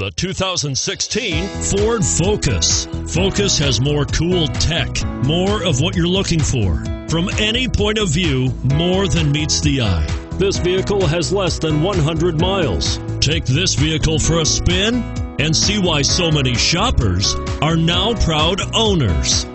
the 2016 Ford Focus. Focus has more cool tech, more of what you're looking for. From any point of view, more than meets the eye. This vehicle has less than 100 miles. Take this vehicle for a spin and see why so many shoppers are now proud owners.